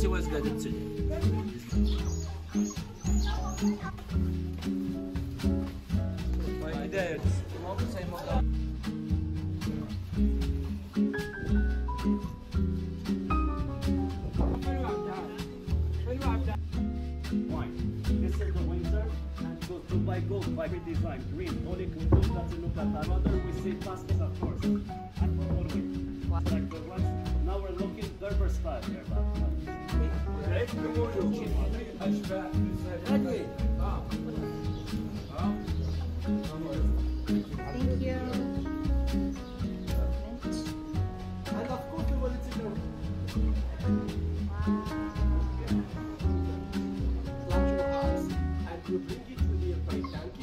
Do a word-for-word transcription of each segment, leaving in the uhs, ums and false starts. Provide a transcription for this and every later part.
see what's going to do. My dad. By design, green, only conclude that look at another, we see passes of course, and for all we like the ones, now we're looking Berber style here, but thank you. And of course we wanted to know. Clap your eyes, and you bring it to the appropriate tank.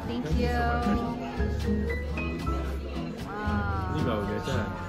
Thank you. Wow.